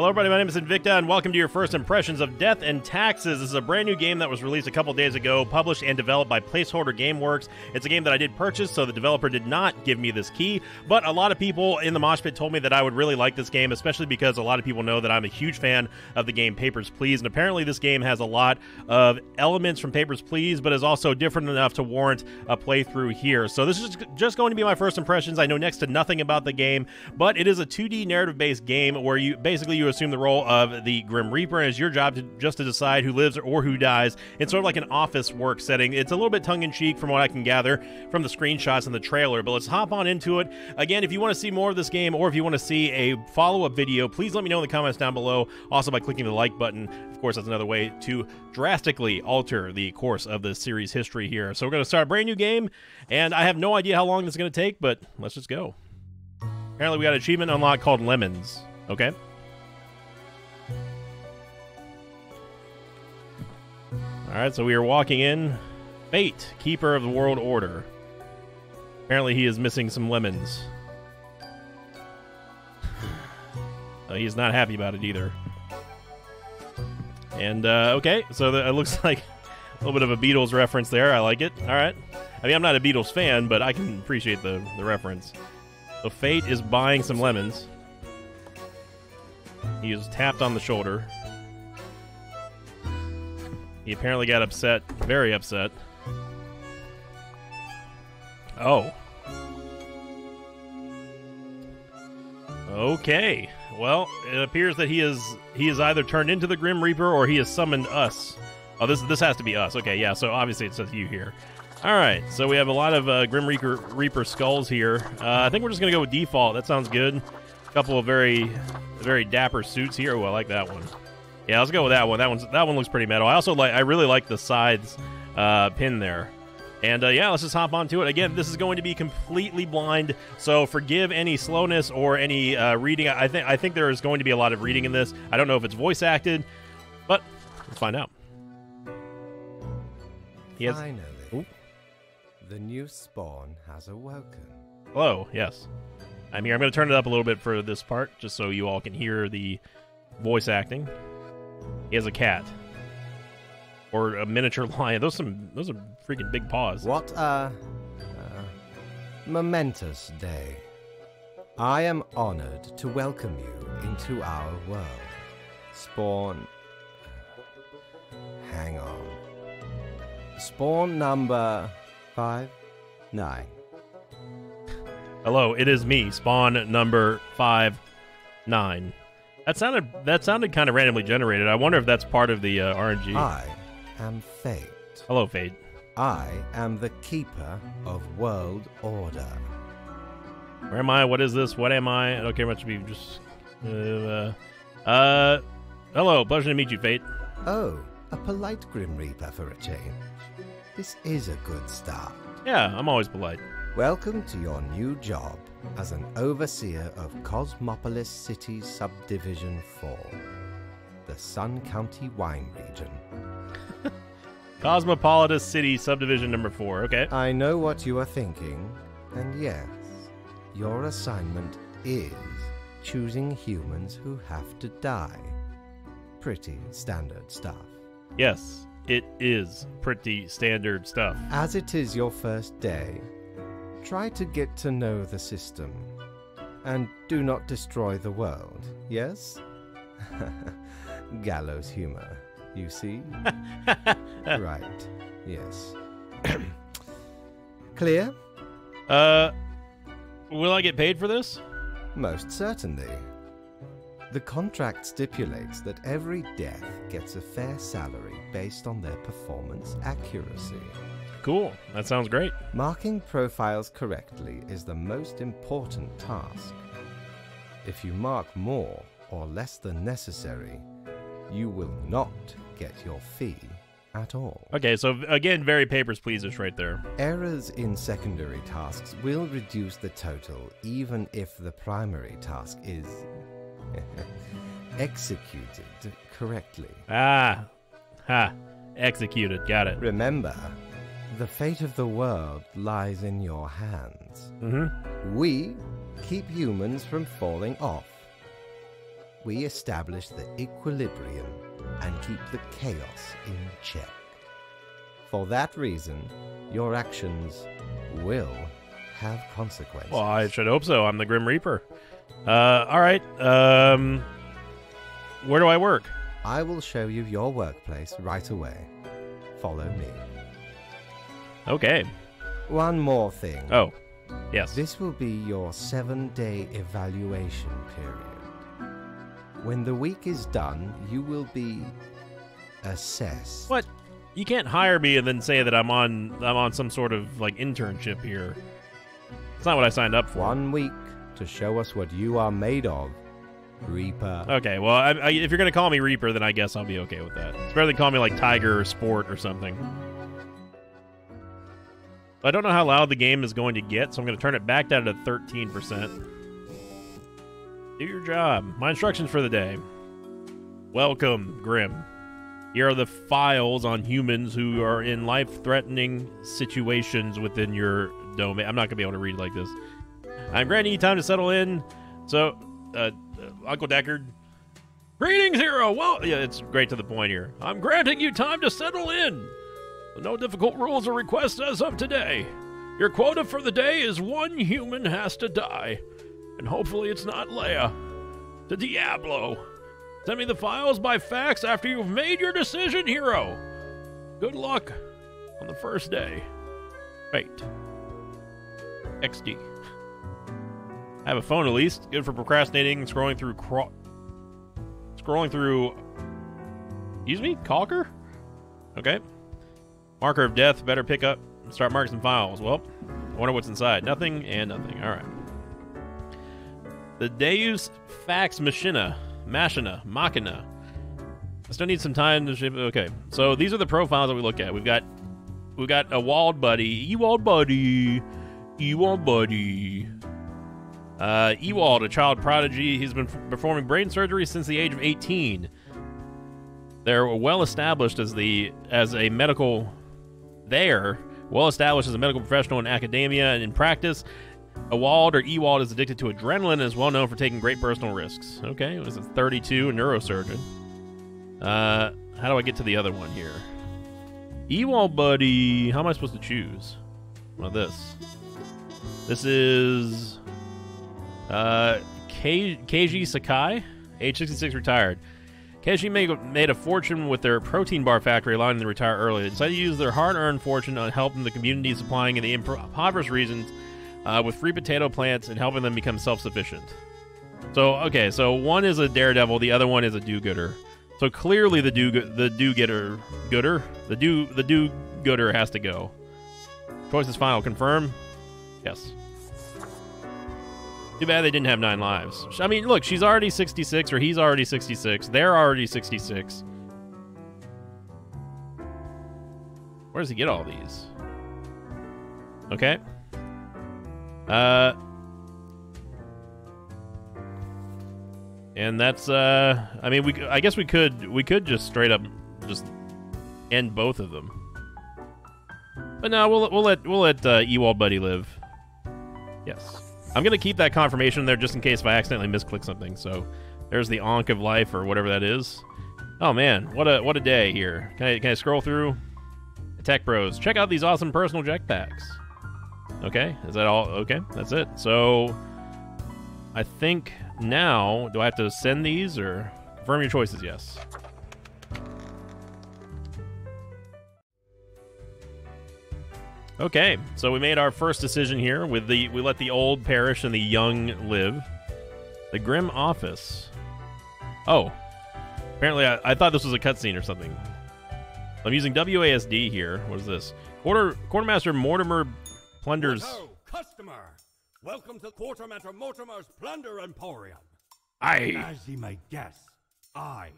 Hello everybody, my name is Invicta and welcome to your first impressions of Death and Taxes. This is a brand new game that was released a couple days ago, published and developed by Placeholder Gameworks. It's a game that I did purchase, so the developer did not give me this key, but a lot of people in the mosh pit told me that I would really like this game, especially because a lot of people know that I'm a huge fan of the game Papers, Please, and apparently this game has a lot of elements from Papers, Please, but is also different enough to warrant a playthrough here. So this is just going to be my first impressions. I know next to nothing about the game, but it is a 2D narrative-based game where you basically you assume the role of the Grim Reaper, and it's your job to decide who lives or who dies. It's sort of like an office work setting. It's a little bit tongue-in-cheek from what I can gather from the screenshots and the trailer, but let's hop on into it. Again, if you want to see more of this game or if you want to see a follow-up video, please let me know in the comments down below, also by clicking the like button. Of course, that's another way to drastically alter the course of the series history here. So we're going to start a brand new game, and I have no idea how long this is going to take, but let's just go. Apparently, we got an achievement unlocked called Lemons. Okay. Alright, so we are walking in. Fate, Keeper of the World Order. Apparently he is missing some lemons. He's not happy about it either. And, okay, so it looks like a little bit of a Beatles reference there. I like it. Alright. I mean, I'm not a Beatles fan, but I can appreciate the reference. So Fate is buying some lemons. He is tapped on the shoulder. He apparently got upset, very upset. Oh. Okay. Well, it appears that he is either turned into the Grim Reaper or he has summoned us. Oh, this has to be us. Okay, yeah. So obviously it says you here. All right. So we have a lot of Grim Reaper skulls here. I think we're just gonna go with default. That sounds good. A couple of very dapper suits here. Oh, I like that one. Yeah, let's go with that one. That one looks pretty metal. I also like. I really like the sides pin there. And yeah, let's just hop onto it. Again, this is going to be completely blind, so forgive any slowness or any reading. I think there is going to be a lot of reading in this. I don't know if it's voice acted, but let's find out. Yes. Finally, ooh. The new spawn has awoken. Hello. Yes, I'm here. I'm going to turn it up a little bit for this part, just so you all can hear the voice acting. He has a cat. Or a miniature lion. Those are freaking big paws. What a momentous day. I am honored to welcome you into our world. Spawn... Hang on. Spawn number 59. Hello, it is me. Spawn number 59. That sounded kind of randomly generated. I wonder if that's part of the RNG. I am Fate. Hello, Fate. I am the Keeper of World Order. Where am I? What is this? What am I? I don't care much of you. Just... hello, pleasure to meet you, Fate. Oh, a polite Grim Reaper for a change. This is a good start. Yeah, I'm always polite. Welcome to your new job as an overseer of Cosmopolis City Subdivision 4, the Sun County wine region. Cosmopolis City Subdivision number 4, okay. I know what you are thinking, and yes, your assignment is choosing humans who have to die. Pretty standard stuff. Yes, it is pretty standard stuff. As it is your first day, try to get to know the system, and do not destroy the world, yes? Gallows humor, you see? Right, yes. Clear? Will I get paid for this? Most certainly. The contract stipulates that every death gets a fair salary based on their performance accuracy. Cool. That sounds great. Marking profiles correctly is the most important task. If you mark more or less than necessary, you will not get your fee at all. Okay, so again, very Papers, Please-ish right there. Errors in secondary tasks will reduce the total, even if the primary task is executed correctly. Ah, ha, executed. Got it. Remember, the fate of the world lies in your hands. Mm-hmm. We keep humans from falling off. we establish the equilibrium and keep the chaos in check. For that reason, your actions will have consequences. Well, I should hope so. I'm the Grim Reaper. All right. Where do I work? I will show you your workplace right away. Follow me. Okay. One more thing. Oh, yes. This will be your 7-day evaluation period. When the week is done, you will be assessed. What? You can't hire me and then say that I'm on some sort of like internship here. It's not what I signed up for. 1 week to show us what you are made of, Reaper. Okay, well, if you're gonna call me Reaper, then I guess I'll be okay with that. It's better than call me like Tiger or Sport or something. I don't know how loud the game is going to get, so I'm gonna turn it back down to 13%. Do your job. My instructions for the day. Welcome, Grim. Here are the files on humans who are in life-threatening situations within your domain. I'm not going to be able to read like this. I'm granting you time to settle in. So, Uncle Deckard. Greetings, hero. Well, yeah, it's great to the point here. I'm granting you time to settle in. No difficult rules or requests as of today. Your quota for the day is 1 human has to die. And hopefully it's not Leia. The Diablo. Send me the files by fax after you've made your decision, hero. Good luck on the first day. Fate. XD. I have a phone at least. Good for procrastinating, scrolling through... Excuse me? Calker? Okay. Marker of death. Better pick up and start marking some files. Well, I wonder what's inside. Nothing and nothing. All right. The Deus Fax Machina. Machina. I still need some time to ship. Okay, so these are the profiles that we look at. We've got Ewald Buddy, Ewald Buddy. Ewald, a child prodigy. He's been performing brain surgery since the age of 18. They're well established as a medical professional in academia and in practice. Ewald is addicted to adrenaline and is well known for taking great personal risks. Okay, what is it? 32, a neurosurgeon. How do I get to the other one here? Ewald Buddy, how am I supposed to choose? Well, this is K.G. Sakai, age 66, retired. K.G. made a fortune with their protein bar factory, allowing them to retire early. They decided to use their hard-earned fortune on helping the community, supplying in the impoverished regions. With free potato plants and helping them become self-sufficient. So, okay, so one is a daredevil, the other one is a do-gooder. So clearly the do-gooder has to go. Choice is final. Confirm? Yes. Too bad they didn't have 9 lives. I mean, look, she's already 66, or he's already 66. They're already 66. Where does he get all these? Okay. And that's, I mean, I guess we could just straight up just end both of them. But no, we'll let Ewald Buddy live. Yes. I'm going to keep that confirmation there just in case if I accidentally misclick something. So there's the onk of life or whatever that is. Oh man, what a day here. Can I scroll through? Tech Bros. Check out these awesome personal jetpacks. Okay, is that all? Okay, that's it. So, I think now, do I have to send these or confirm your choices? Yes. Okay, so we made our first decision here. We let the old perish and the young live. The Grim Office. Oh, apparently I thought this was a cutscene or something. I'm using WASD here. What is this? Quartermaster Mortimer plunders. Hello, customer. Welcome to Quartermaster Mortimer's Plunder Emporium. And as you may guess, I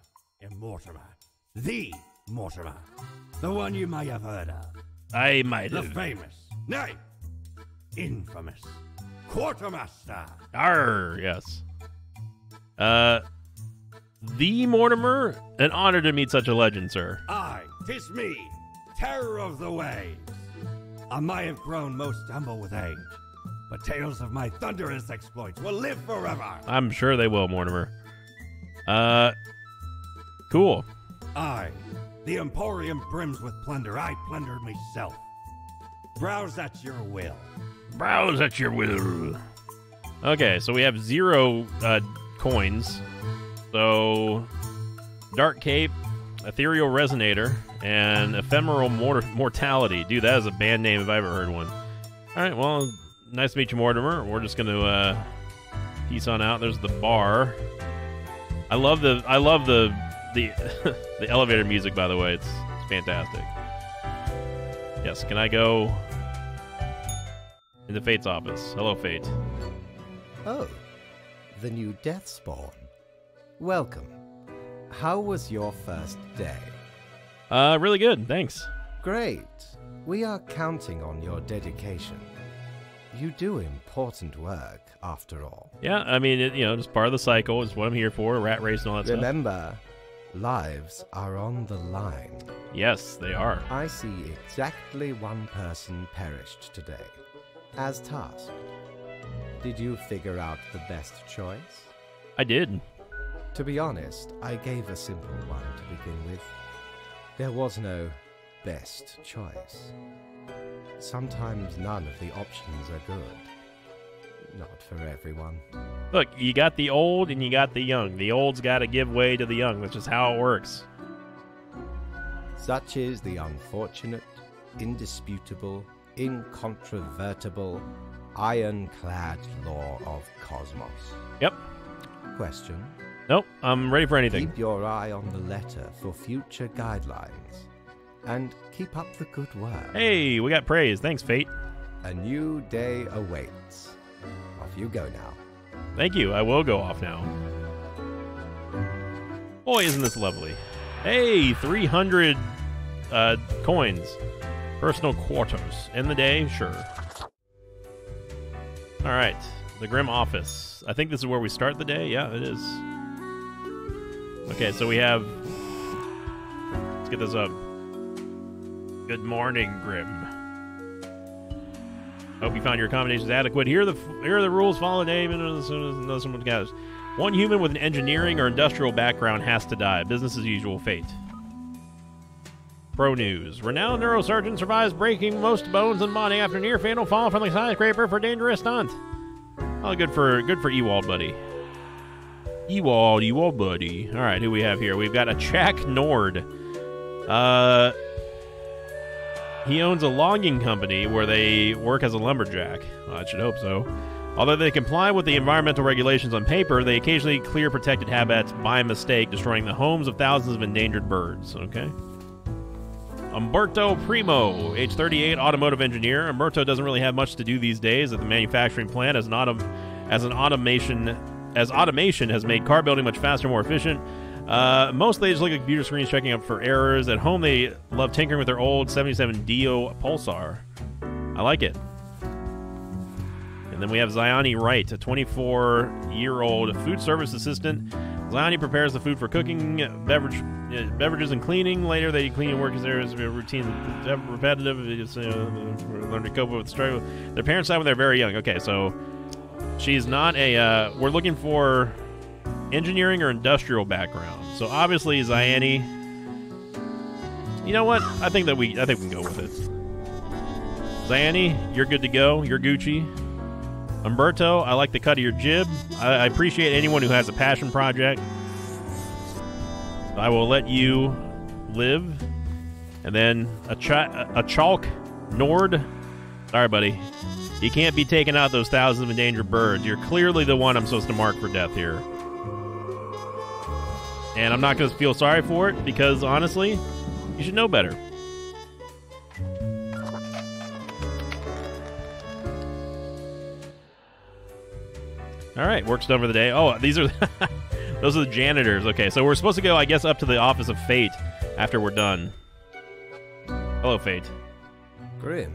am Mortimer. The Mortimer. The one you may have heard of. I might have. The famous, nay, infamous Quartermaster. Arr, yes. The Mortimer? An honor to meet such a legend, sir. Aye, 'tis me, terror of the waves. I may have grown most humble with age, but tales of my thunderous exploits will live forever. I'm sure they will, Mortimer. Cool. Aye. The Emporium brims with plunder. I plundered myself. Browse at your will. Browse at your will. Okay, so we have 0 coins. So, Dark Cape, Ethereal Resonator, and Ephemeral Mortality. Dude, that is a bad name if I ever heard one. Alright, well, nice to meet you, Mortimer. We're just gonna peace on out. There's the bar. I love the the elevator music, by the way. It's fantastic. Yes, can I go into Fate's office? Hello, Fate. Oh, the new Deathspawn. Welcome. How was your first day? Really good, thanks. Great. We are counting on your dedication. You do important work, after all. Yeah, I mean, it's part of the cycle. It's what I'm here for, rat race and all that stuff. Remember, lives are on the line. Yes, they are. I see exactly one person perished today, as tasked. Did you figure out the best choice? I did. To be honest, I gave a simple one to begin with. There was no best choice. Sometimes none of the options are good. Not for everyone. Look, you got the old and you got the young. The old's got to give way to the young. That's just how it works. Such is the unfortunate, indisputable, incontrovertible, ironclad law of Cosmos. Yep. Question? Nope, I'm ready for anything. Keep your eye on the letter for future guidelines. And keep up the good work. Hey, we got praise. Thanks, Fate. A new day awaits. Off you go now. Thank you. I will go off now. Boy, isn't this lovely. Hey, 300 coins. Personal quarters. End the day? Sure. All right, the Grim Office. I think this is where we start the day. Yeah, it is. Okay, so we have... Let's get this up. Good morning, Grim. Hope you found your accommodations adequate. Here are the rules. Follow the name as soon as someone gathers. One human with an engineering or industrial background has to die. Business as usual fate. Pro news. Renowned neurosurgeon survives breaking most bones and body after near fatal fall from the skyscraper for dangerous stunt. Oh, good for Ewald Buddy. Ewald Buddy. All right, who we have here? We've got a Jack Nord. He owns a logging company where they work as a lumberjack. Well, I should hope so. Although they comply with the environmental regulations on paper, they occasionally clear protected habitats by mistake, destroying the homes of thousands of endangered birds. Okay. Umberto Primo, age 38, automotive engineer. Umberto doesn't really have much to do these days at the manufacturing plant, as automation has made car building much faster, more efficient. Mostly they just look at computer screens, checking up for errors. At home, they love tinkering with their old 77 Dio Pulsar. I like it. And then we have Ziani Wright, a 24-year-old food service assistant. Ziani prepares the food for cooking, beverages, and cleaning. Later, they clean and work as their routine, repetitive. Learn to cope with struggle. Their parents died when they're very young. Okay, so she's not a. We're looking for engineering or industrial background. So obviously, Ziani. You know what? I think we can go with it. Ziani, you're good to go. You're Gucci. Umberto, I like the cut of your jib. I appreciate anyone who has a passion project. I will let you live. And then a Chalk Nord. Sorry, buddy. You can't be taking out those thousands of endangered birds. You're clearly the one I'm supposed to mark for death here. And I'm not going to feel sorry for it because, honestly, you should know better. All right, work's done for the day. Oh, these are... Those are the janitors. Okay, so we're supposed to go, I guess, up to the office of Fate after we're done. Hello, Fate. Grim,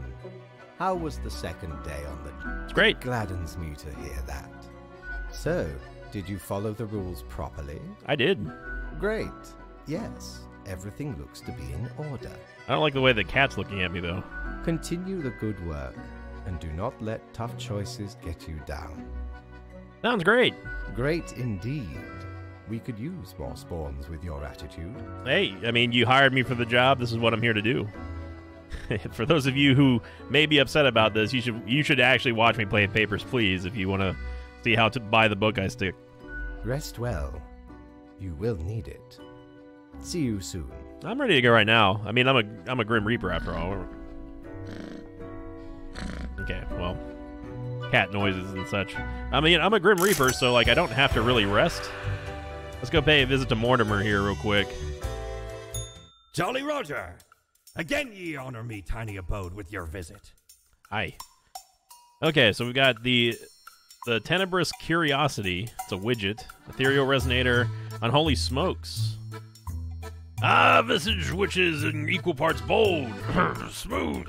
how was the second day on the... It's great. It gladdens me to hear that. So... Did you follow the rules properly? I did. Great. Yes. Everything looks to be in order. I don't like the way the cat's looking at me, though. Continue the good work, and do not let tough choices get you down. Sounds great. Great indeed. We could use more spawns with your attitude. Hey, I mean, you hired me for the job. This is what I'm here to do. For those of you who may be upset about this, you should actually watch me play Papers, Please, if you want to see how to buy the book I stick. Rest well. You will need it. See you soon. I'm ready to go right now. I mean, I'm a Grim Reaper after all. Okay, well, cat noises and such. I mean, I'm a Grim Reaper, so like I don't have to really rest. Let's go pay a visit to Mortimer here real quick. Jolly Roger! Again ye honor me, tiny abode, with your visit. Aye. Okay, so we've got the Tenebrous Curiosity. It's a widget. Ethereal Resonator. Unholy Smokes. Ah, visage which is in equal parts bold, smooth,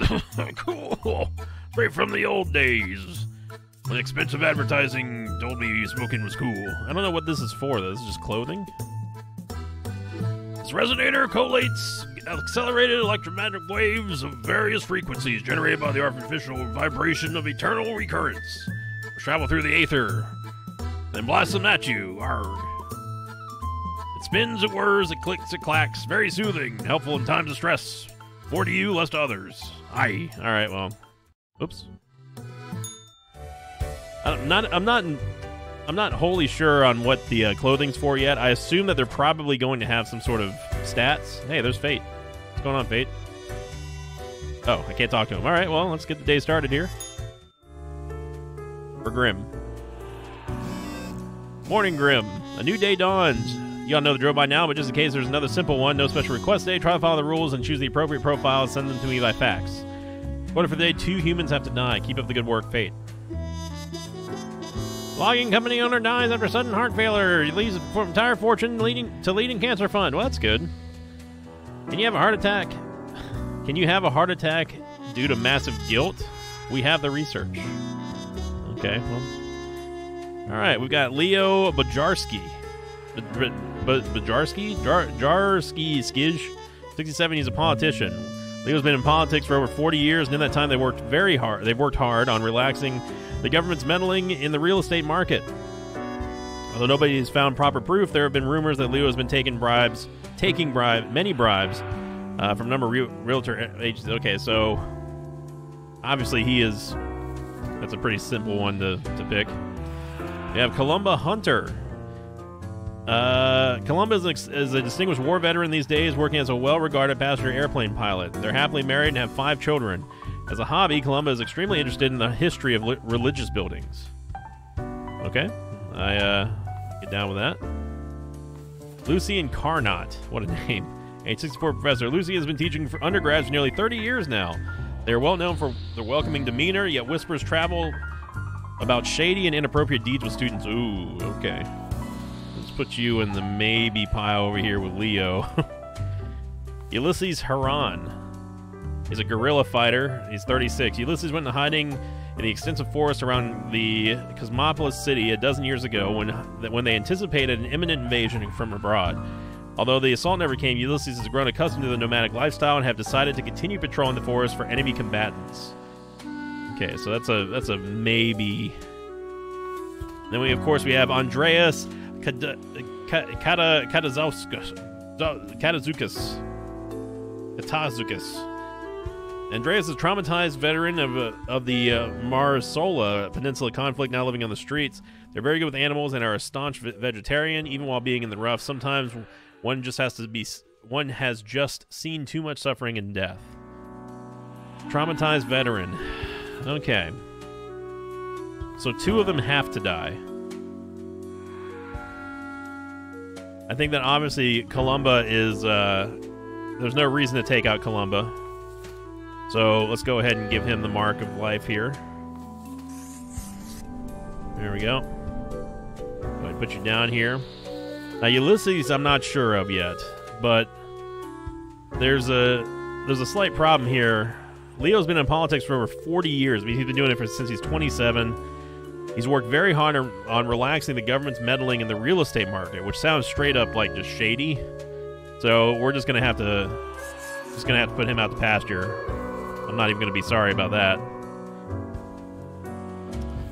cool, straight from the old days. When expensive advertising told me smoking was cool. I don't know what this is for, though. This is just clothing? This resonator collates accelerated electromagnetic waves of various frequencies generated by the artificial vibration of eternal recurrence. We'll travel through the aether, then blast them at you. Arrgh. It spins, it whirs, it clicks, it clacks. Very soothing, helpful in times of stress. More to you, less to others. Aye. All right. Well. Oops. I'm not wholly sure on what the clothing's for yet. I assume that they're probably going to have some sort of stats. Hey, there's Fate. What's going on, Fate? Oh, I can't talk to him. All right. Well, let's get the day started here. For Grim. Morning, Grim. A new day dawns. Y'all know the drill by now, but just in case there's another simple one, no special request today, try to follow the rules and choose the appropriate profile and send them to me by fax. Order for the day, 2 humans have to die. Keep up the good work, Fate. Logging company owner dies after sudden heart failure. He leaves the entire fortune leading cancer fund. Well, that's good. Can you have a heart attack? Can you have a heart attack due to massive guilt? We have the research. Okay, well. All right, we've got Leo Bajarski. Bajarski Skij, 67. He's a politician. Leo's been in politics for over 40 years, and in that time, they've worked hard on relaxing the government's meddling in the real estate market. Although nobody has found proper proof, there have been rumors that Leo has been taking many bribes, from a number of realtor agencies. Okay, so obviously he is. That's a pretty simple one to pick. We have Columba Hunter. Columba is a distinguished war veteran these days, working as a well-regarded passenger airplane pilot. They're happily married and have 5 children. As a hobby, Columba is extremely interested in the history of religious buildings. Okay, I get down with that. Lucien Carnot, what a name. A 64 professor, Lucy has been teaching for undergrads for nearly 30 years now. They are well known for their welcoming demeanor, yet whispers travel about shady and inappropriate deeds with students. Ooh, okay. Put you in the maybe pile over here with Leo. Ulysses Haran is a guerrilla fighter. He's 36. Ulysses went into hiding in the extensive forest around the Cosmopolis City a dozen years ago when they anticipated an imminent invasion from abroad. Although the assault never came, Ulysses has grown accustomed to the nomadic lifestyle and have decided to continue patrolling the forest for enemy combatants. Okay, so that's a maybe. Then we have Andreas Katazoukas. Andreas is a traumatized veteran of the Marsola Peninsula conflict, now living on the streets. They're very good with animals and are a staunch vegetarian, even while being in the rough. Sometimes one has just seen too much suffering and death. Traumatized veteran. Okay. So 2 of them have to die. I think that obviously Columba is, there's no reason to take out Columba. So let's go ahead and give him the mark of life here. There we go. Go ahead and put you down here. Now Ulysses I'm not sure of yet, but there's a slight problem here. Leo's been in politics for over 40 years, but he's been doing it since he's 27. He's worked very hard on relaxing the government's meddling in the real estate market, which sounds straight up like just shady. So we're just gonna have to put him out to pasture. I'm not even gonna be sorry about that.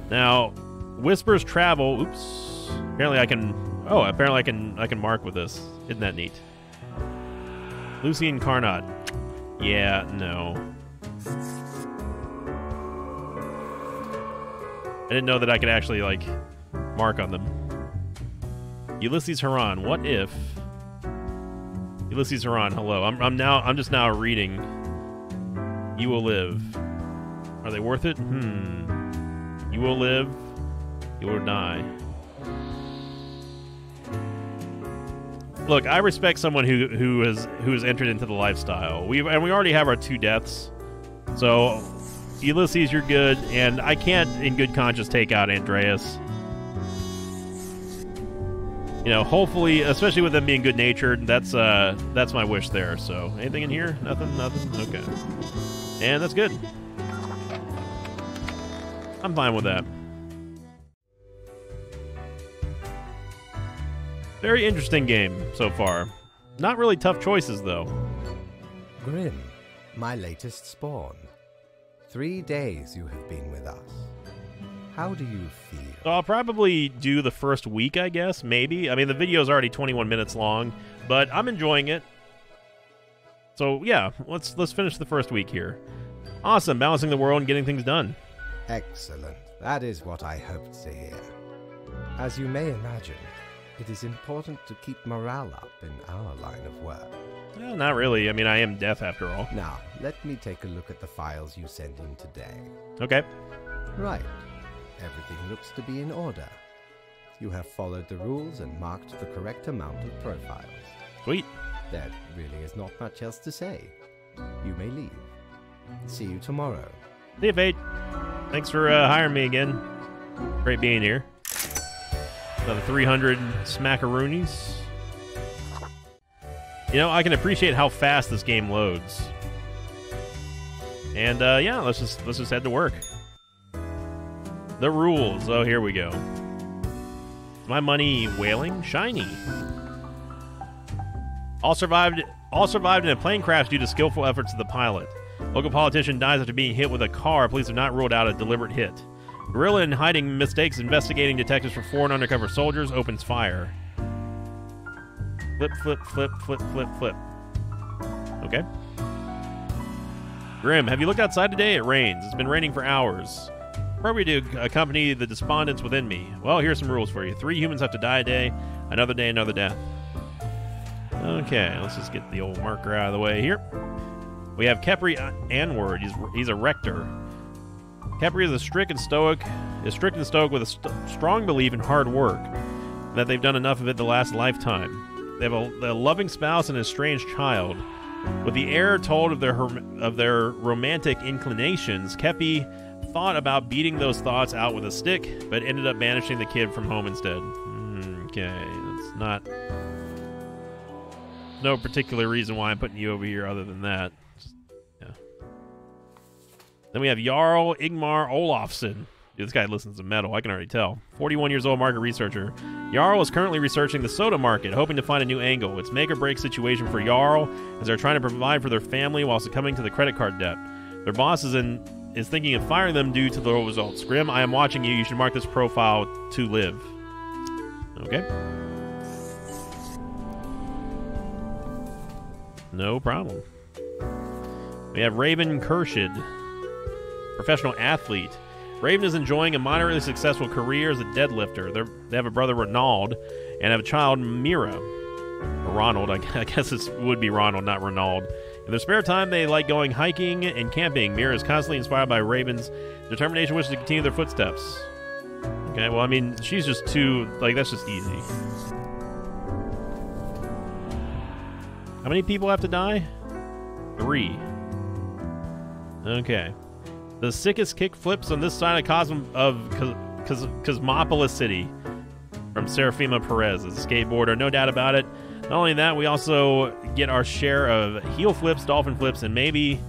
Now, whispers travel. Oops. Apparently, I can Oh, apparently I can mark with this. Isn't that neat? Lucien Carnot. Yeah, no. I didn't know that I could actually, like, mark on them. Ulysses Haran. What if... Ulysses Haran, hello. I'm just now reading. You will live. Are they worth it? You will live. You will die. Look, I respect someone who has entered into the lifestyle. We already have our two deaths. So, Ulysses, you're good, and I can't, in good conscience, take out Andreas. You know, hopefully, especially with them being good-natured, that's my wish there. So, anything in here? Nothing. Nothing. Okay, and that's good. I'm fine with that. Very interesting game so far. Not really tough choices, though. Grim, my latest spawn. 3 days you have been with us. How do you feel? So I'll probably do the first week, I guess, maybe. I mean, the video's already 21 minutes long, but I'm enjoying it. So, yeah, let's finish the first week here. Awesome, balancing the world and getting things done. Excellent. That is what I hoped to hear. As you may imagine, it is important to keep morale up in our line of work. Well, not really. I mean, I am deaf after all. Now, let me take a look at the files you sent in today. Okay. Right. Everything looks to be in order. You have followed the rules and marked the correct amount of profiles. Sweet. There really is not much else to say. You may leave. See you tomorrow. See you, Fate. Thanks for hiring me again. Great being here. Another 300 smackaroonies. You know, I can appreciate how fast this game loads. And yeah, let's just head to work. The rules. Oh, here we go. My money whaling shiny. All survived in a plane crash due to skillful efforts of the pilot. Local politician dies after being hit with a car. Police have not ruled out a deliberate hit. Guerrilla in hiding mistakes, investigating detectives for foreign undercover soldiers, opens fire. Flip, flip, flip, flip, flip, flip. Okay. Grim, have you looked outside today? It rains. It's been raining for hours. Probably to accompany the despondence within me. Well, here's some rules for you. 3 humans have to die a day, another death. Okay, let's just get the old marker out of the way here. We have Kepri Anward. He's a rector. Kepri is strict and stoic with a strong belief in hard work, and that they've done enough of it to last a lifetime. They have a loving spouse and an estranged child. With the heir told of their romantic inclinations, Kepri thought about beating those thoughts out with a stick, but ended up banishing the kid from home instead. Okay, that's not... No particular reason why I'm putting you over here other than that. Then we have Jarl Ingmar Olofsson. Dude, this guy listens to metal. I can already tell. 41 years old market researcher. Jarl is currently researching the soda market, hoping to find a new angle. It's make or break situation for Jarl as they're trying to provide for their family while succumbing to the credit card debt. Their boss is thinking of firing them due to the low results. Grim, I am watching you. You should mark this profile to live. Okay. No problem. We have Raven Kershid. Professional athlete. Raven is enjoying a moderately successful career as a deadlifter. They have a brother, Ronald, and have a child, Mira. Or Ronald, I guess it would be Ronald, not Ronald. In their spare time, they like going hiking and camping. Mira is constantly inspired by Raven's determination, wishes to continue their footsteps. Okay, well, I mean, she's just too... Like, that's just easy. How many people have to die? 3. Okay. The sickest kick flips on this side of Cosmopolis City from Serafima Perez, as a skateboarder, no doubt about it. Not only that, we also get our share of heel flips, dolphin flips, and maybe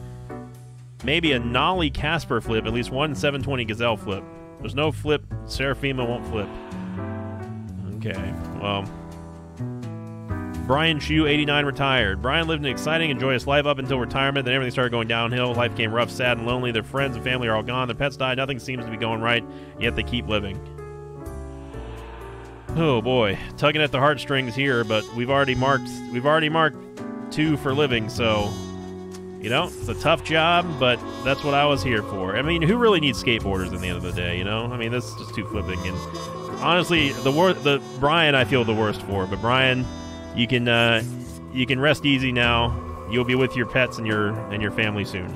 a Nolly Casper flip, at least one 720 Gazelle flip. There's no flip, Serafima won't flip. Okay, well... Brian Shue, 89, retired. Brian lived an exciting and joyous life up until retirement. Then everything started going downhill. Life became rough, sad, and lonely. Their friends and family are all gone. Their pets died. Nothing seems to be going right, yet they keep living. Oh boy, tugging at the heartstrings here, but we've already marked 2 for living, so you know, it's a tough job, but that's what I was here for. I mean, who really needs skateboarders at the end of the day, you know? I mean, that's just too flipping, and honestly, the Brian I feel the worst for, but Brian, you can rest easy now. You'll be with your pets and your family soon.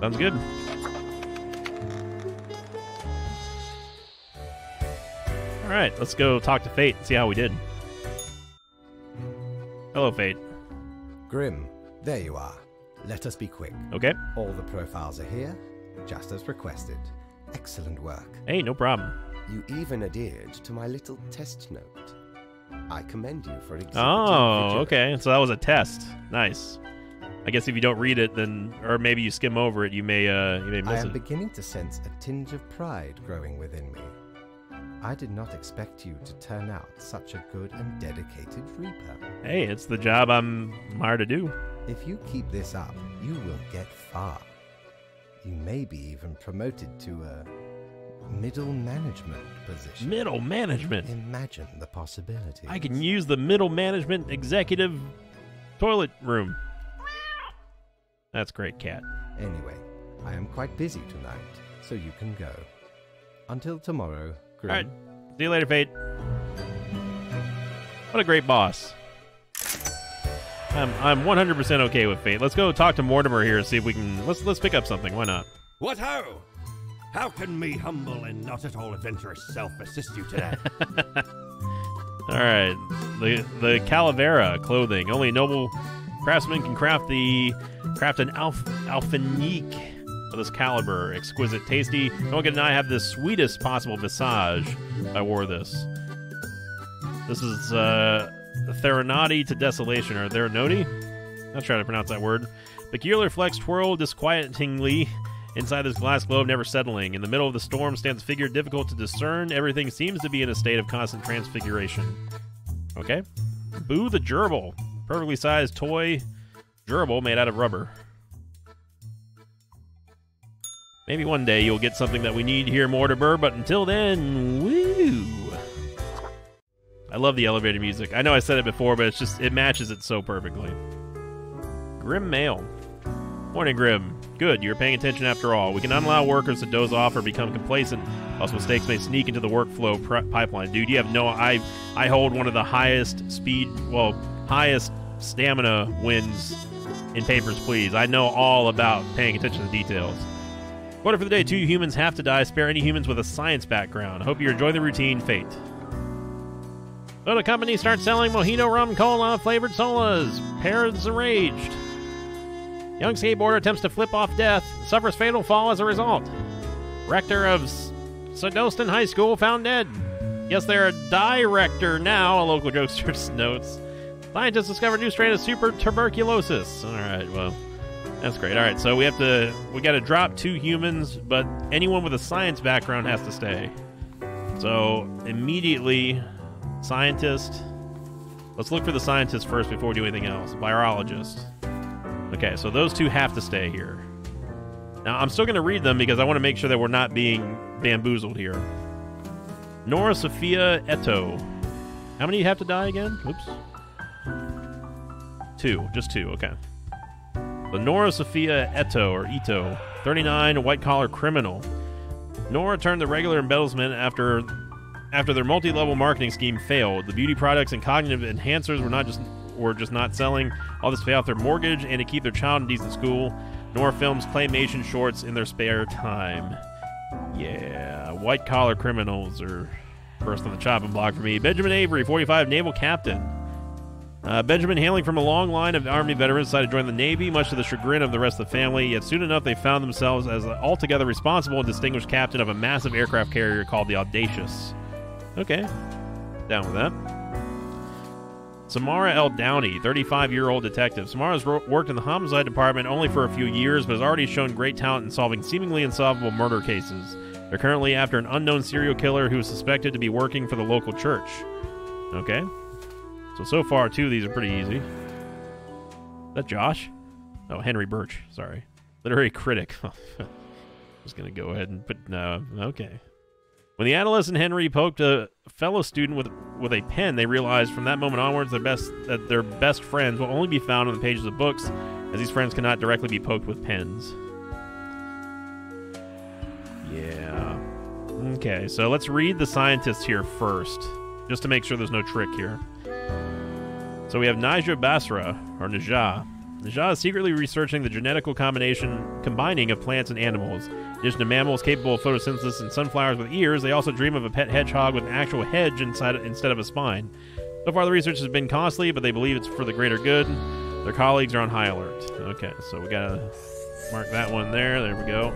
Sounds good. All right, let's go talk to Fate and see how we did. Hello, Fate. Grim, there you are. Let us be quick. Okay. All the profiles are here, just as requested. Excellent work. Hey, no problem. You even adhered to my little test note. I commend you for exhibiting. Oh, okay. So that was a test. Nice. I guess if you don't read it, then, or maybe you skim over it, you may miss it. I am beginning to sense a tinge of pride growing within me. I did not expect you to turn out such a good and dedicated reaper. Hey, it's the job I'm hired to do. If you keep this up, you will get far. You may be even promoted to a middle management position. Middle management? Imagine the possibilities. I can use the middle management executive toilet room. That's great, cat. Anyway, I am quite busy tonight, so you can go. Until tomorrow. All right. See you later, Fate. What a great boss. I'm 100% okay with Fate. Let's go talk to Mortimer here and see if we can... Let's pick up something. Why not? What ho! How can me humble and not at all adventurous self assist you today? All right. The Calavera clothing. Only noble craftsmen can craft an alphanique of this caliber. Exquisite, tasty. Don't get an eye, have the sweetest possible visage. I wore this. This is Theranodi to Desolation, or Theranodi? I'm not trying to pronounce that word. Peculiar flecks twirl disquietingly inside this glass globe, never settling. In the middle of the storm stands a figure difficult to discern. Everything seems to be in a state of constant transfiguration. Okay. Boo the gerbil. Perfectly sized toy gerbil made out of rubber. Maybe one day you'll get something that we need here, Mortimer, but until then, woo! I love the elevator music. I know I said it before, but it's just, it matches it so perfectly. Grim Mail. Morning, Grim. Good, you're paying attention after all. We cannot allow workers to doze off or become complacent. Also, mistakes may sneak into the workflow pipeline. Dude, you have no... I hold one of the highest speed... Well, highest stamina wins in Papers, Please. I know all about paying attention to details. Order for the day, 2 humans have to die. Spare any humans with a science background. Hope you enjoy the routine, Fate. Soda Company starts selling Mojito Rum Cola flavored solas. Parents enraged. Young skateboarder attempts to flip off death. Suffers fatal fall as a result. Rector of Sedoston High School found dead. Yes, they're a director now, a local jokester's notes. Scientists discovered new strain of super tuberculosis. All right, well... That's great. All right, so we got to drop 2 humans, but anyone with a science background has to stay. So immediately, scientist. Let's look for the scientist first before we do anything else. Virologist. Okay, so those 2 have to stay here. Now I'm still going to read them because I want to make sure that we're not being bamboozled here. Nora Sophia Eto. How many have to die again? Oops. 2, just 2. Okay. The Nora Sophia Eto, or Ito, 39, white-collar criminal. Nora turned to regular embezzlement after their multi-level marketing scheme failed. The beauty products and cognitive enhancers were just not selling. All this to pay off their mortgage and to keep their child in decent school. Nora films claymation shorts in their spare time. Yeah, white-collar criminals are first on the chopping block for me. Benjamin Avery, 45, naval captain. Benjamin, hailing from a long line of Army veterans, decided to join the Navy, much to the chagrin of the rest of the family, yet soon enough they found themselves as an altogether responsible and distinguished captain of a massive aircraft carrier called the Audacious. Okay. Down with that. Samara L. Downey, 35-year-old detective. Samara's worked in the homicide department only for a few years, but has already shown great talent in solving seemingly insolvable murder cases. They're currently after an unknown serial killer who is suspected to be working for the local church. Okay. So far, 2 of these are pretty easy. Is that Josh? Oh, Henry Birch. Sorry. Literary critic. was going to go ahead and put... No, okay. When the adolescent Henry poked a fellow student with a pen, they realized from that moment onwards that their best friends will only be found on the pages of books, as these friends cannot directly be poked with pens. Yeah. Okay, so let's read the scientists here first, just to make sure there's no trick here. So we have Najah Bassra, or Najah. Najah is secretly researching the genetical combining of plants and animals. In addition to mammals capable of photosynthesis and sunflowers with ears, they also dream of a pet hedgehog with an actual hedge instead of a spine. So far the research has been costly, but they believe it's for the greater good. Their colleagues are on high alert. Okay, so we gotta mark that one there. There we go.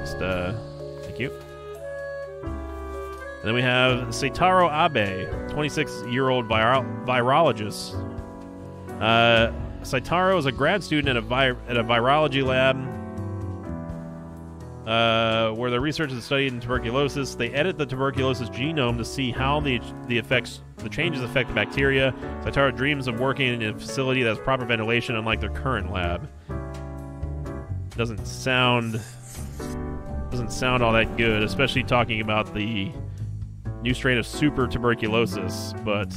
Just, thank you. And then we have Saitaro Abe, 26-year-old virologist. Saitaro is a grad student at a virology lab where their research is studied in tuberculosis. They edit the tuberculosis genome to see how the changes affect the bacteria. Saitaro dreams of working in a facility that has proper ventilation, unlike their current lab. Doesn't sound all that good, especially talking about the new strain of super tuberculosis, but...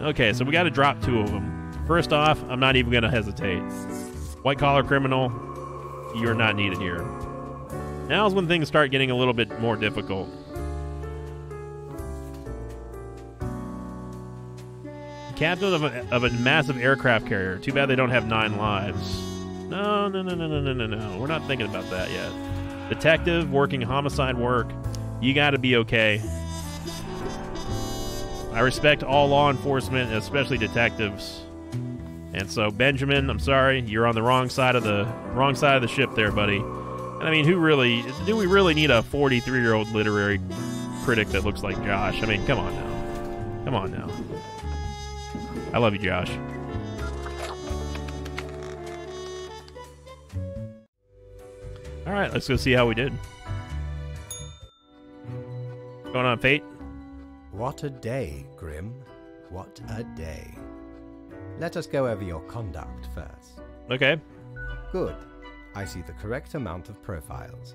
Okay, so we gotta drop two of them. First off, I'm not even gonna hesitate. White-collar criminal, you're not needed here. Now's when things start getting a little bit more difficult. Captain of a massive aircraft carrier. Too bad they don't have 9 lives. No. We're not thinking about that yet. Detective, working homicide work. You gotta be okay. I respect all law enforcement, especially detectives. And so, Benjamin, I'm sorry, you're on the wrong side of the ship there, buddy. And I mean, do we really need a 43-year-old literary critic that looks like Josh? I mean, come on now. I love you, Josh. All right, let's go see how we did. What's going on, Fate? What a day, Grim. What a day. Let us go over your conduct first. Okay. Good. I see the correct amount of profiles.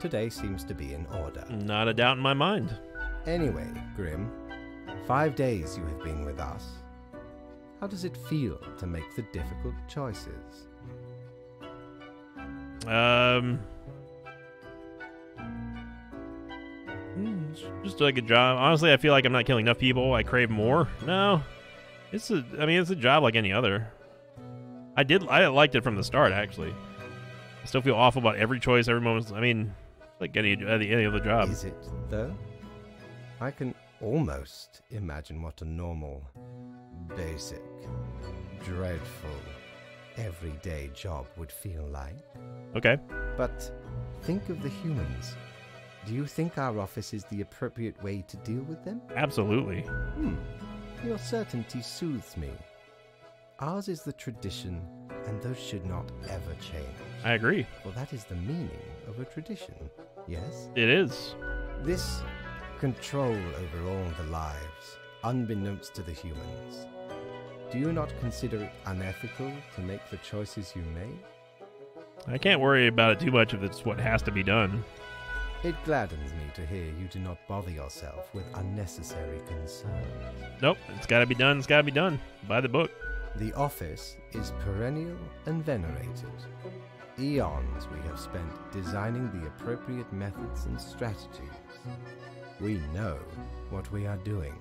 Today seems to be in order. Not a doubt in my mind. Anyway, Grim, 5 days you have been with us. How does it feel to make the difficult choices? Just like a job. Honestly, I feel like I'm not killing enough people. I crave more. No, it's a job like any other. I liked it from the start, actually. I still feel awful about every choice, every moment. I mean, like any other job. Is it though? I can almost imagine what a normal, basic, dreadful, everyday job would feel like. Okay. But think of the humans. Do you think our office is the appropriate way to deal with them? Absolutely. Your certainty soothes me. Ours is the tradition, and those should not ever change. I agree. Well, that is the meaning of a tradition, yes? It is. This control over all the lives, unbeknownst to the humans. Do you not consider it unethical to make the choices you make? I can't worry about it too much if it's what has to be done. It gladdens me to hear you do not bother yourself with unnecessary concerns. Nope, it's gotta be done. By the book. The office is perennial and venerated. Eons we have spent designing the appropriate methods and strategies. We know what we are doing.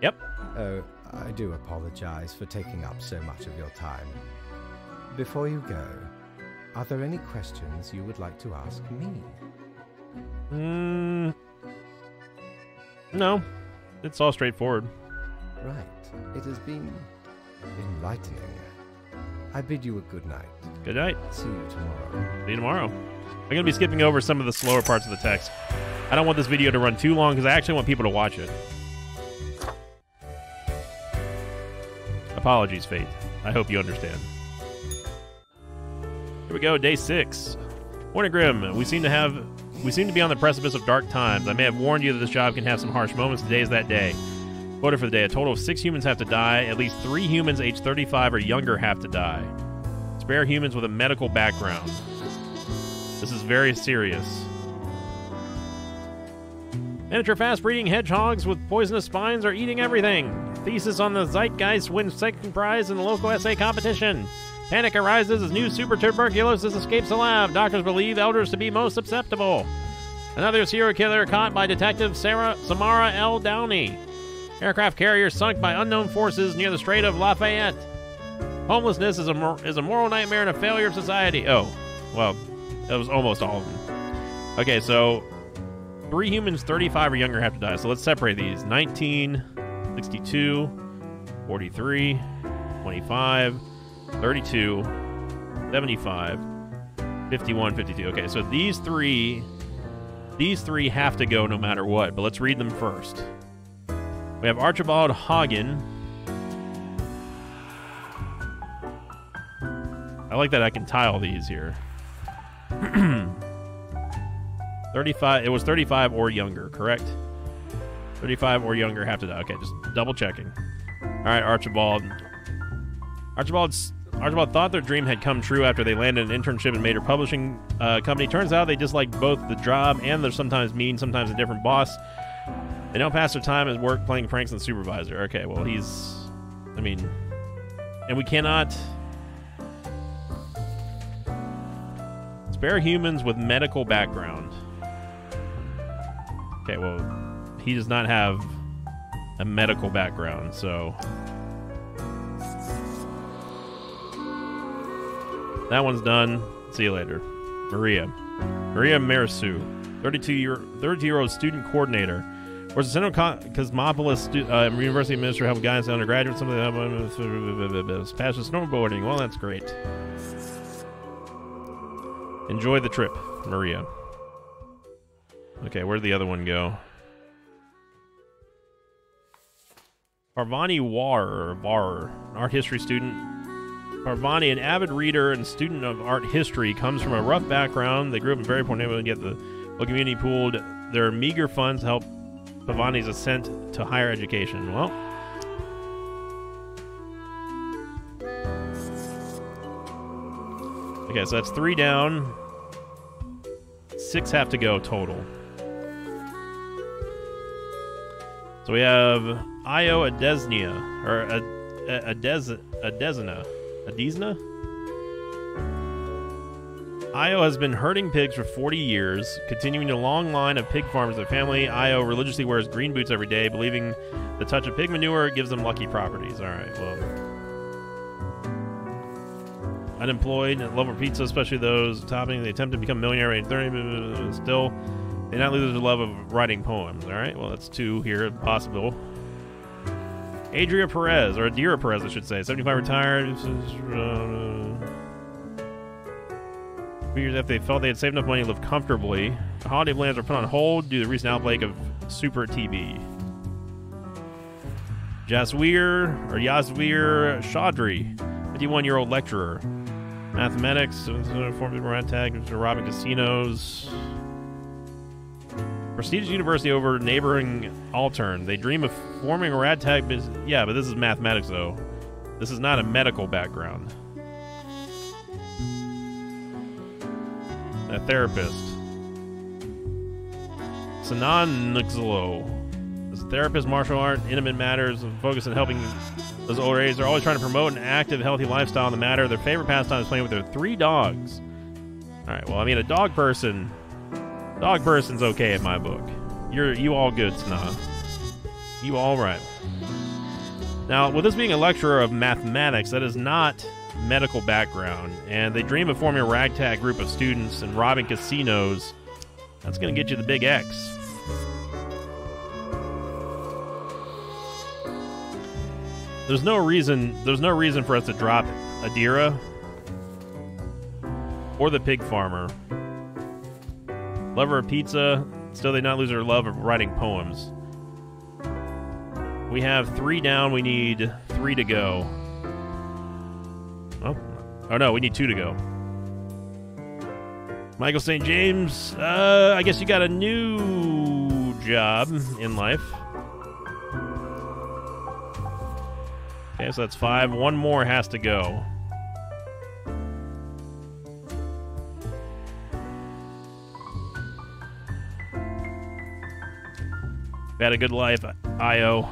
Yep. Oh, I do apologize for taking up so much of your time. Before you go, are there any questions you would like to ask me? No. It's all straightforward. Right. It has been enlightening. I bid you a good night. Good night. See you tomorrow. See you tomorrow. I'm going to be skipping over some of the slower parts of the text. I don't want this video to run too long because I actually want people to watch it. Apologies, Fate. I hope you understand. Here we go, day 6. Morning, Grim. We seem to be on the precipice of dark times. I may have warned you that this job can have some harsh moments. Today is that day. Quota for the day. A total of 6 humans have to die. At least 3 humans aged 35 or younger have to die. Spare humans with a medical background. This is very serious. Miniature fast-breeding hedgehogs with poisonous spines are eating everything. Thesis on the Zeitgeist wins second prize in the local essay competition. Panic arises as new super tuberculosis escapes the lab. Doctors believe elders to be most susceptible. Another serial killer caught by Detective Samara L. Downey. Aircraft carrier sunk by unknown forces near the Strait of Lafayette. Homelessness is a moral nightmare and a failure of society. Oh, well, that was almost all of them. Okay, so 3 humans 35 or younger have to die. So let's separate these. 19, 62, 43, 25... 32, 75, 51, 52. Okay, so these three have to go no matter what, but let's read them first. We have Archibald Hagen. I like that I can tile these here. 35, it was 35 or younger, correct? 35 or younger have to die. Okay, just double checking. All right, Archibald thought their dream had come true after they landed an internship in major publishing company. Turns out they disliked both the job and their sometimes mean, sometimes indifferent boss. They now pass their time at work playing pranks on the supervisor. Okay, well, and we cannot spare humans with medical background. Okay, well, he does not have a medical background, so... That one's done. See you later. Maria Marisu, 32-year-old student coordinator. Was a central Cosmopolis University administrator, helped guidance to undergraduates, something that passion snowboarding. Well, that's great. Enjoy the trip, Maria. Okay, where'd the other one go? Parvani Warrer, an art history student. Parvani, an avid reader and student of art history, comes from a rough background. They grew up in very poor neighborhood, yet the community pooled their meager funds to help Parvani's ascent to higher education. Well, okay, so that's 3 down. 6 have to go total. So we have Io Adesnia, or Adesina. Io has been herding pigs for 40 years, continuing a long line of pig farms in the family. Io religiously wears green boots every day, believing the touch of pig manure gives them lucky properties. All right, well. Unemployed, love for pizza, especially those topping. They attempt to become a millionaire at 30, still, they not lose their love of writing poems. All right, well, that's 2 here, possible. Adira Perez, I should say. 75, retired. 2 years after they felt they had saved enough money to live comfortably, the holiday plans were put on hold due to the recent outbreak of super TB. Jaswir Chaudhry, 51-year-old lecturer, mathematics, formed a rat tag, robbing casinos. Prestigious university over neighboring Altern. They dream of forming a ragtag business. Yeah, but this is mathematics, though. This is not a medical background. A therapist. Sanan Nuxlo is a therapist, martial art, intimate matters, and focus on helping those older age. They're always trying to promote an active, healthy lifestyle in the matter. Their favorite pastime is playing with their 3 dogs. All right, well, I mean, a dog person... Dog person's okay in my book. You all good, Snob. You all right. Now, with this being a lecturer of mathematics, that is not medical background, and they dream of forming a ragtag group of students and robbing casinos. That's gonna get you the big X. There's no reason for us to drop Adira or the pig farmer. Lover of pizza, still they not lose their love of writing poems. We have 3 down, we need 3 to go. Oh no, we need 2 to go. Michael St. James, I guess you got a new job in life. Okay, so that's 5. 1 more has to go. You've had a good life, Io.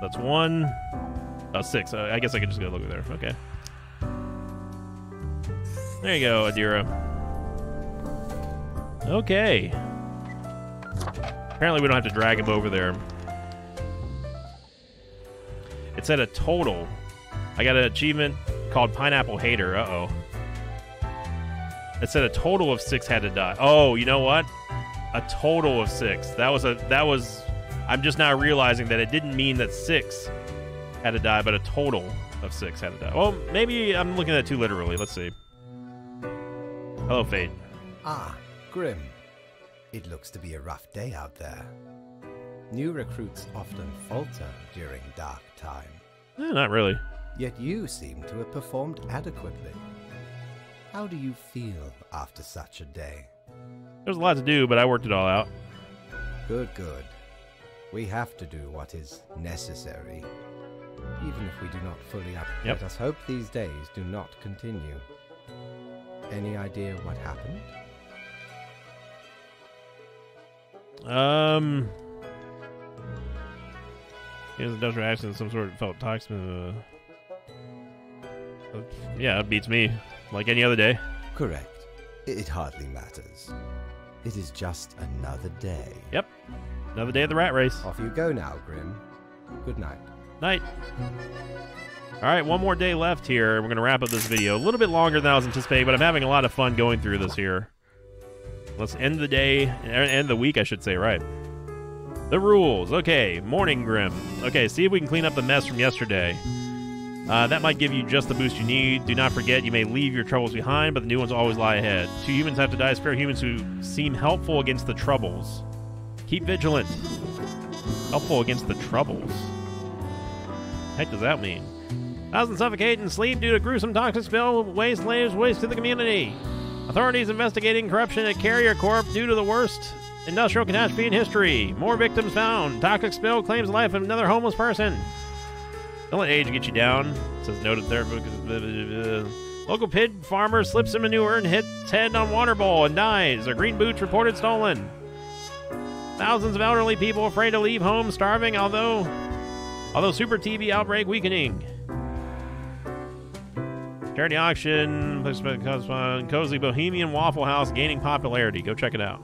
That's one. Oh, six. I guess I could just go look over there. Okay. There you go, Adira. Okay. Apparently we don't have to drag him over there. It said a total. I got an achievement called Pineapple Hater. Uh-oh. It said a total of 6 had to die. Oh, you know what? A total of 6. That was I'm just now realizing that it didn't mean that 6 had to die, but a total of 6 had to die. Well, maybe I'm looking at it too literally. Let's see. Hello, Fate. Ah, Grim. It looks to be a rough day out there. New recruits often falter during dark time. Eh, not really. Yet you seem to have performed adequately. How do you feel after such a day? There's a lot to do, but I worked it all out. Good, good. We have to do what is necessary. Even if we do not fully up, yep. Let us hope these days do not continue. Any idea what happened? It was an industrial accident, some sort of felt toxic. Yeah, it beats me. Like any other day. Correct. It hardly matters. It is just another day. Yep. Another day of the rat race. Off you go now, Grim. Good night. Night. Alright, one more day left here. We're going to wrap up this video. A little bit longer than I was anticipating, but I'm having a lot of fun going through this here. Let's end the day, end the week, I should say, right. The rules. Okay, morning, Grim. Okay, see if we can clean up the mess from yesterday. That might give you just the boost you need. Do not forget, you may leave your troubles behind, but the new ones always lie ahead. 2 humans have to die. Spare humans who seem helpful against the troubles. Keep vigilant. Helpful against the troubles. Heck does that mean? Thousands suffocate and sleep due to gruesome toxic spill. Waste slaves, waste to the community. Authorities investigating corruption at Carrier Corp due to the worst industrial catastrophe in history. More victims found. Toxic spill claims life of another homeless person. Don't let age get you down. It says noted there. Local pig farmer slips some manure and hits head on water bowl and dies. Their green boots reported stolen. Thousands of elderly people afraid to leave home, starving, although super TB outbreak weakening. Charity auction, cozy Bohemian Waffle House gaining popularity. Go check it out.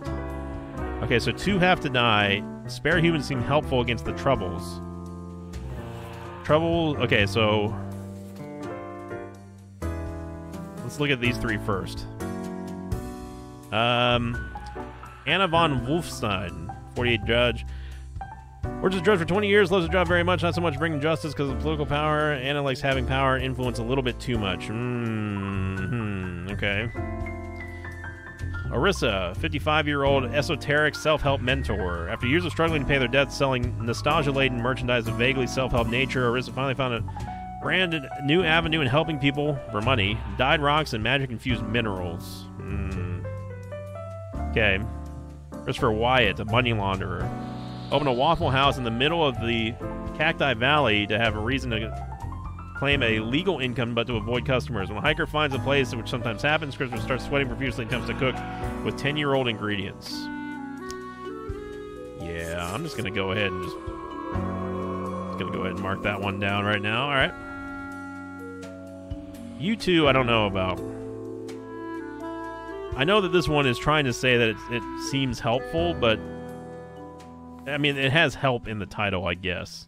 Okay, so 2 have to die. Spare humans seem helpful against the troubles. Trouble. Okay, so let's look at these 3 first. Anna von Wolfstein, 48 judge. Works as a judge for 20 years, loves the job very much, not so much bringing justice because of political power. Anna likes having power and influence a little bit too much. Okay. Arissa, 55-year-old esoteric self-help mentor. After years of struggling to pay their debts, selling nostalgia-laden merchandise of vaguely self-help nature, Arissa finally found a brand new avenue in helping people for money. Dyed rocks and magic-infused minerals. Okay. Christopher Wyatt, a money launderer. Opened a Waffle House in the middle of the Cacti Valley to have a reason to claim a legal income, but to avoid customers. When a hiker finds a place, which sometimes happens, Christopher starts sweating profusely and comes to cook with 10-year-old ingredients. Yeah, I'm just gonna go ahead and mark that one down right now. All right. You two, I don't know about. I know that this one is trying to say that it seems helpful, but I mean, it has help in the title, I guess.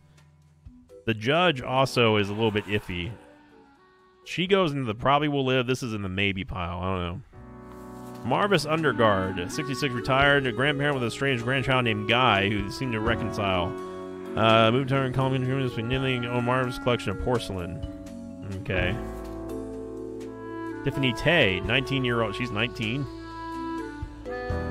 The judge also is a little bit iffy. She goes into the probably will live. This is in the maybe pile. I don't know. Marvis Undergard, 66, retired, a grandparent with a strange grandchild named Guy, who seemed to reconcile. Moved to her and calling humans for nearly own Marvis' collection of porcelain. Okay. Tiffany Tay, 19-year-old. She's 19.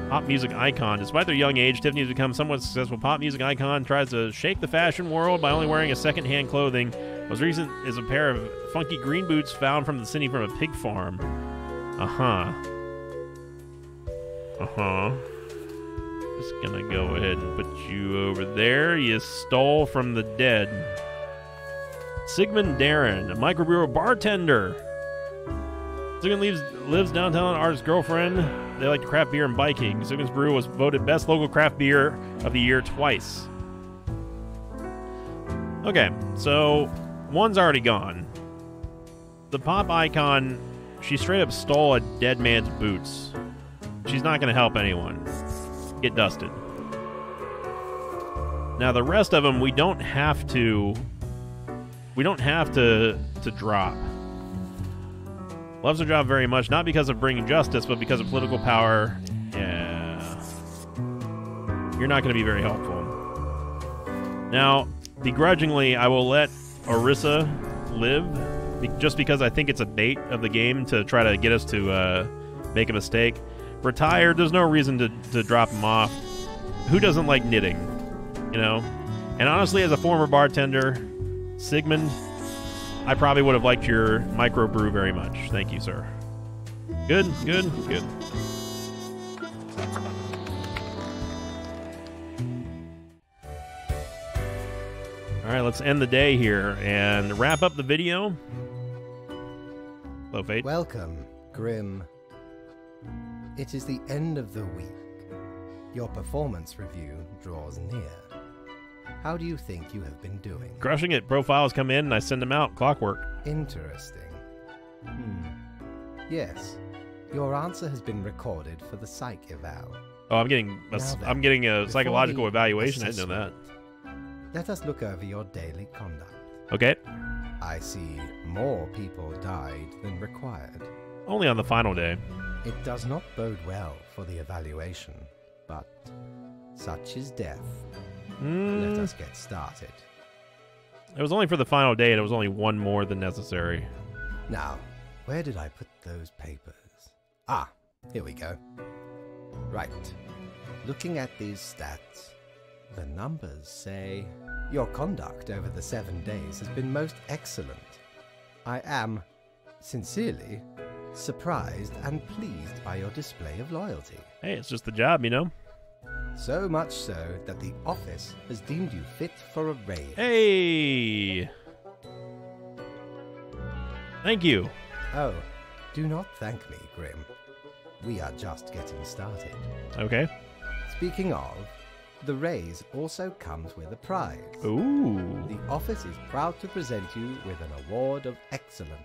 Pop music icon. Despite their young age, Tiffany has become somewhat successful pop music icon, tries to shake the fashion world by only wearing a second-hand clothing. Most recent is a pair of funky green boots found from the city from a pig farm. Just gonna go ahead and put you over there. You stole from the dead. Sigmund Darren, a microbrewer bartender. Zugan lives downtown, artist girlfriend. They like craft beer and biking. Zugan's Brew was voted best local craft beer of the year twice. Okay, so one's already gone. The pop icon, she straight up stole a dead man's boots. She's not going to help anyone get dusted. Now the rest of them, we don't have to drop. Loves her job very much, not because of bringing justice, but because of political power. Yeah. You're not going to be very helpful. Now, begrudgingly, I will let Arissa live, just because I think it's a bait of the game to try to get us to make a mistake. Retired, there's no reason to drop him off. Who doesn't like knitting? You know? And honestly, as a former bartender, Sigmund, I probably would have liked your microbrew very much. Thank you, sir. Good, good, good. All right, let's end the day here and wrap up the video. Hello, Fate. Welcome, Grim. It is the end of the week. Your performance review draws near. How do you think you have been doing? Crushing it. Profiles come in and I send them out. Clockwork. Interesting. Yes. Your answer has been recorded for the psych eval. Oh, I'm getting a psychological evaluation. I didn't know that. Let us look over your daily conduct. Okay. I see more people died than required. Only on the final day. It does not bode well for the evaluation, but such is death. Let us get started. It was only for the final day, and it was only one more than necessary. Now, where did I put those papers? Ah, here we go. Right. Looking at these stats, the numbers say your conduct over the 7 days has been most excellent. I am, sincerely, surprised and pleased by your display of loyalty. Hey, it's just the job, you know? So much so that the office has deemed you fit for a raid. Hey! Thank you. Oh, do not thank me, Grim. We are just getting started. Okay. Speaking of, the raise also comes with a prize. Ooh. The office is proud to present you with an award of excellence.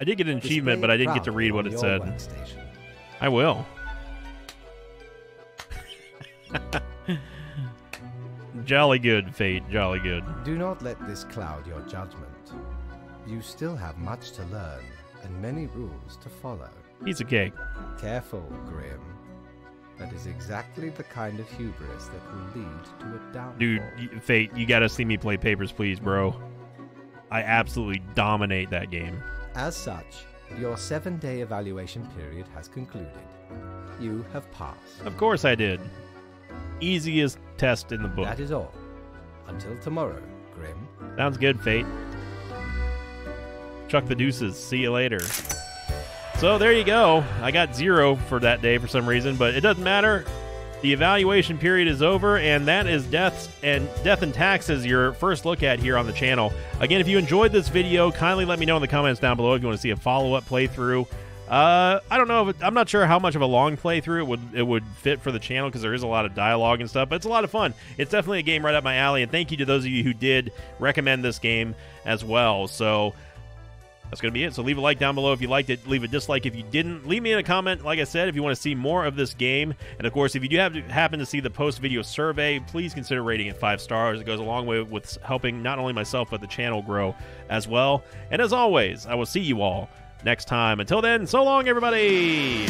I did get an achievement, but I didn't get to read what it said. Workstation. I will. Jolly good, Fate, jolly good. Do not let this cloud your judgment. You still have much to learn and many rules to follow. Piece of cake. Careful, Grim. That is exactly the kind of hubris that will lead to a downfall. Dude, Fate, you gotta see me play Papers, Please, bro. I absolutely dominate that game. As such, your 7-day evaluation period has concluded. You have passed. Of course I did. Easiest test in the book. That is all. Until tomorrow, Grim. Sounds good, Fate. Chuck the deuces. See you later. So there you go. I got 0 for that day for some reason, but it doesn't matter. The evaluation period is over, and that is Death and Taxes, your first look at here on the channel. Again, if you enjoyed this video, kindly let me know in the comments down below if you want to see a follow-up playthrough. I don't know. I'm not sure how much of a long playthrough it would fit for the channel because there is a lot of dialogue and stuff, but it's a lot of fun. It's definitely a game right up my alley, and thank you to those of you who did recommend this game as well. So that's going to be it. So leave a like down below if you liked it. Leave a dislike if you didn't. Leave me in a comment, like I said, if you want to see more of this game. And, of course, if you do happen to see the post-video survey, please consider rating it 5 stars. It goes a long way with helping not only myself but the channel grow as well. And, as always, I will see you all next time. Until then, so long, everybody!